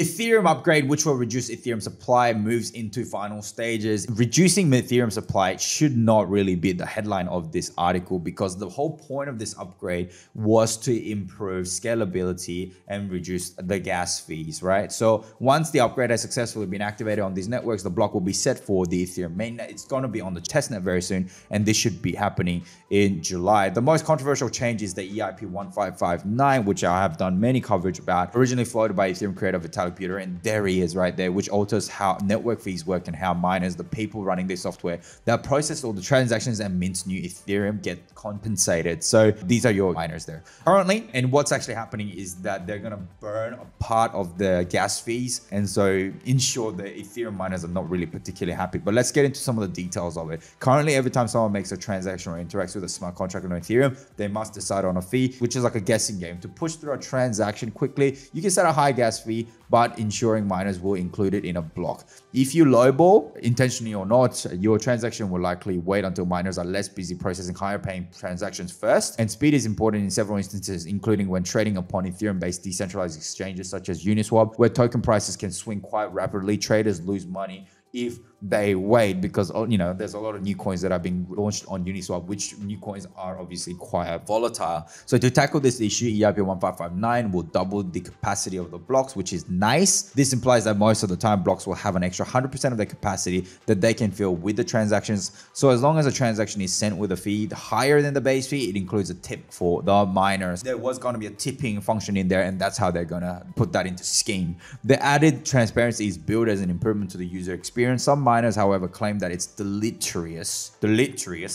Ethereum upgrade, which will reduce Ethereum supply, moves into final stages. Reducing Ethereum supply should not really be the headline of this article, because the whole point of this upgrade was to improve scalability and reduce the gas fees, right? So once the upgrade has successfully been activated on these networks, the block will be set for the Ethereum mainnet. It's going to be on the testnet very soon, and this should be happening in July. The most controversial change is the EIP 1559, which I have done many coverage about, originally floated by Ethereum creator Vitalik. And there he is right there, which alters how network fees work and how miners, the people running their software that process all the transactions and mints new Ethereum, get compensated. So these are your miners there currently. And what's actually happening is that they're going to burn a part of the gas fees. And so ensure the Ethereum miners are not really particularly happy. But let's get into some of the details of it. Currently, every time someone makes a transaction or interacts with a smart contract on Ethereum, they must decide on a fee, which is like a guessing game. To push through a transaction quickly, you can set a high gas fee, but ensuring miners will include it in a block. If you lowball, intentionally or not, your transaction will likely wait until miners are less busy processing higher paying transactions first. And speed is important in several instances, including when trading upon Ethereum-based decentralized exchanges such as Uniswap, where token prices can swing quite rapidly. Traders lose money if they wait, because, you know, there's a lot of new coins that are being launched on Uniswap, which new coins are obviously quite volatile. So to tackle this issue, EIP 1559 will double the capacity of the blocks, which is nice. This implies that most of the time blocks will have an extra 100% of their capacity that they can fill with the transactions. So as long as a transaction is sent with a fee higher than the base fee, it includes a tip for the miners. There was going to be a tipping function in there, and that's how they're going to put that into scheme. The added transparency is billed as an improvement to the user experience. Some miners, however, claim that it's deleterious,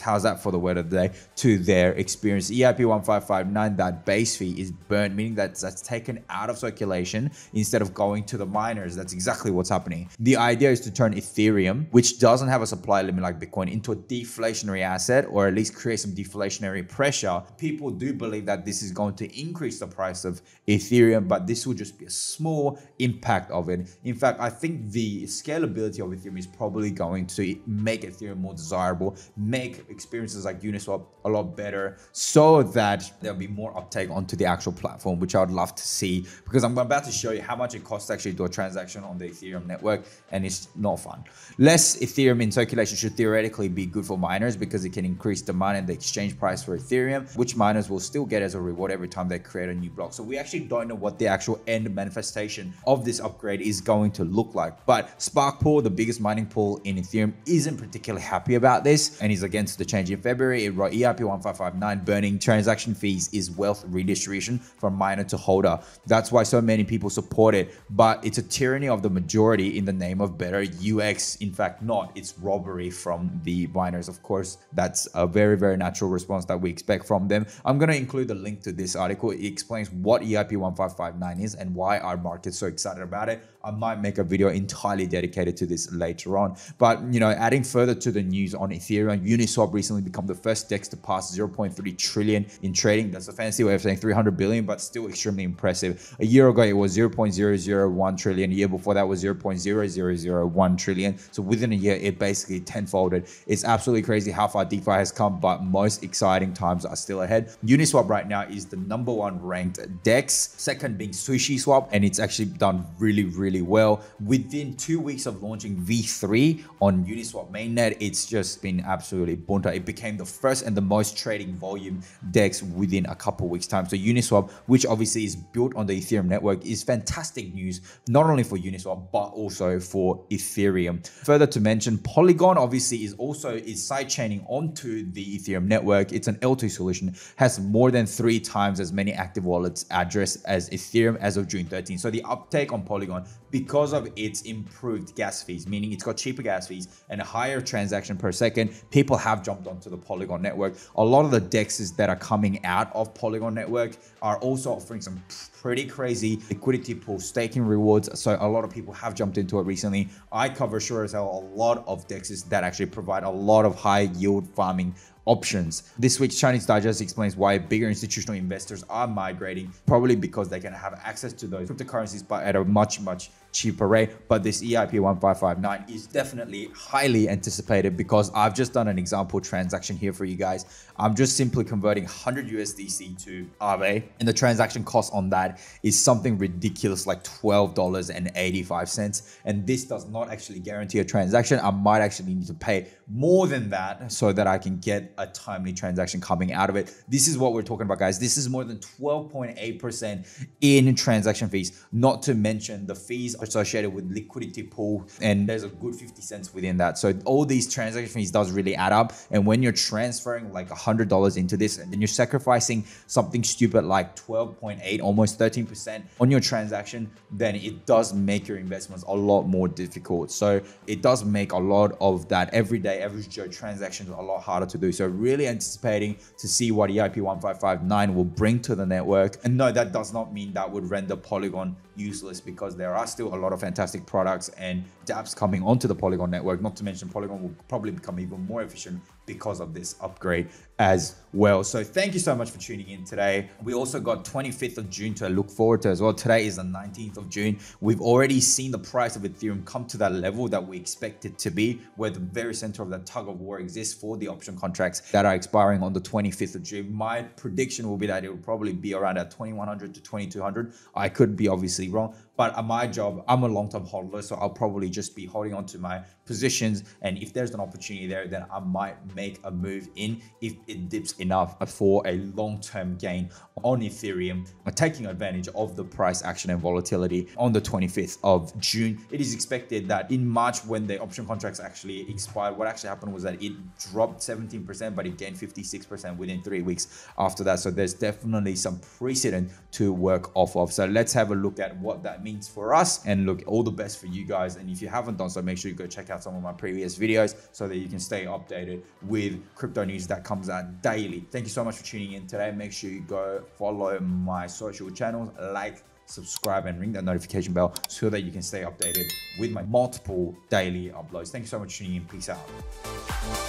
how's that for the word of the day, to their experience. EIP 1559, that base fee is burnt, meaning that that's taken out of circulation instead of going to the miners. That's exactly what's happening. The idea is to turn Ethereum, which doesn't have a supply limit like Bitcoin, into a deflationary asset, or at least create some deflationary pressure. People do believe that this is going to increase the price of Ethereum, but this will just be a small impact of it. In fact, I think the scalability of Ethereum is probably going to make Ethereum more desirable, make experiences like Uniswap a lot better, so that there'll be more uptake onto the actual platform, which I would love to see, because I'm about to show you how much it costs to actually do a transaction on the Ethereum network, and it's not fun. Less Ethereum in circulation should theoretically be good for miners, because it can increase demand and the exchange price for Ethereum, which miners will still get as a reward every time they create a new block. So we actually don't know what the actual end manifestation of this upgrade is going to look like, but SparkPool, the biggest mining pool in Ethereum, isn't particularly happy about this and is against the change in February. It wrote, EIP 1559 burning transaction fees is wealth redistribution from miner to holder. That's why so many people support it, but it's a tyranny of the majority in the name of better UX. In fact, not. It's robbery from the miners. Of course, that's a very, very natural response that we expect from them. I'm going to include the link to this article. It explains what EIP 1559 is and why our market's so excited about it. I might make a video entirely dedicated to this later on. But, you know, adding further to the news on Ethereum, Uniswap recently become the first DEX to pass 0.3 trillion in trading. That's a fancy way of saying 300 billion, but still extremely impressive. A year ago, it was 0.001 trillion. A year before that was 0.0001 trillion. So within a year, it basically tenfolded. It's absolutely crazy how far DeFi has come, but most exciting times are still ahead. Uniswap right now is the #1 ranked DEX, second being SushiSwap, and it's actually done really well. Within 2 weeks of launching V3 on Uniswap mainnet, it's just been absolutely bunta. It became the first and the most trading volume DEX within a couple weeks time. So Uniswap, which obviously is built on the Ethereum network, is fantastic news, not only for Uniswap, but also for Ethereum. Further to mention, Polygon obviously is also sidechaining onto the Ethereum network. It's an L2 solution, has more than 3 times as many active wallets address as Ethereum as of June 13. So the uptake on Polygon, because of its improved gas fees, meaning it's got cheaper gas fees and a higher transaction per second, people have jumped onto the Polygon network. A lot of the DEXs that are coming out of Polygon network are also offering some pretty crazy liquidity pool staking rewards. So a lot of people have jumped into it recently. I cover sure as hell a lot of DEXs that actually provide a lot of high yield farming options. This week's Chinese Digest explains why bigger institutional investors are migrating, probably because they can have access to those cryptocurrencies, but at a much, much cheaper rate. But this EIP 1559 is definitely highly anticipated because I've just done an example transaction here for you guys. I'm just simply converting 100 USDC to Aave, and the transaction cost on that is something ridiculous like $12.85. And this does not actually guarantee a transaction. I might actually need to pay more than that so that I can get a timely transaction coming out of it. This is what we're talking about, guys. This is more than 12.8% in transaction fees, not to mention the fees associated with liquidity pool, and there's a good 50 cents within that. So all these transaction fees does really add up. And when you're transferring like $100 into this, and then you're sacrificing something stupid like 12.8, almost 13% on your transaction, then it does make your investments a lot more difficult. So it does make a lot of that everyday average Joe transactions a lot harder to do. So really anticipating to see what EIP 1559 will bring to the network. And no, that does not mean that would render Polygon useless, because there are still a lot of fantastic products and dApps coming onto the Polygon network, not to mention Polygon will probably become even more efficient because of this upgrade as well. So thank you so much for tuning in today. We also got 25th of June to look forward to as well. Today is the 19th of June. We've already seen the price of Ethereum come to that level that we expect it to be, where the very center of that tug of war exists for the option contracts that are expiring on the 25th of June. My prediction will be that it will probably be around at 2100 to 2200. I could be obviously wrong, but my job, I'm a long-term holder, so I'll probably just be holding on to my positions. And if there's an opportunity there, then I might make a move in if it dips enough for a long-term gain on Ethereum, taking advantage of the price action and volatility on the 25th of June. It is expected that in March, when the option contracts actually expired, what actually happened was that it dropped 17%, but it gained 56% within 3 weeks after that. So there's definitely some precedent to work off of. So let's have a look at what that means for us. And look, all the best for you guys. And if you haven't done so, make sure you go check out some of my previous videos so that you can stay updated with crypto news that comes out daily. Thank you so much for tuning in today. Make sure you go follow my social channels, like, subscribe, and ring that notification bell so that you can stay updated with my multiple daily uploads. Thank you so much for tuning in. Peace out.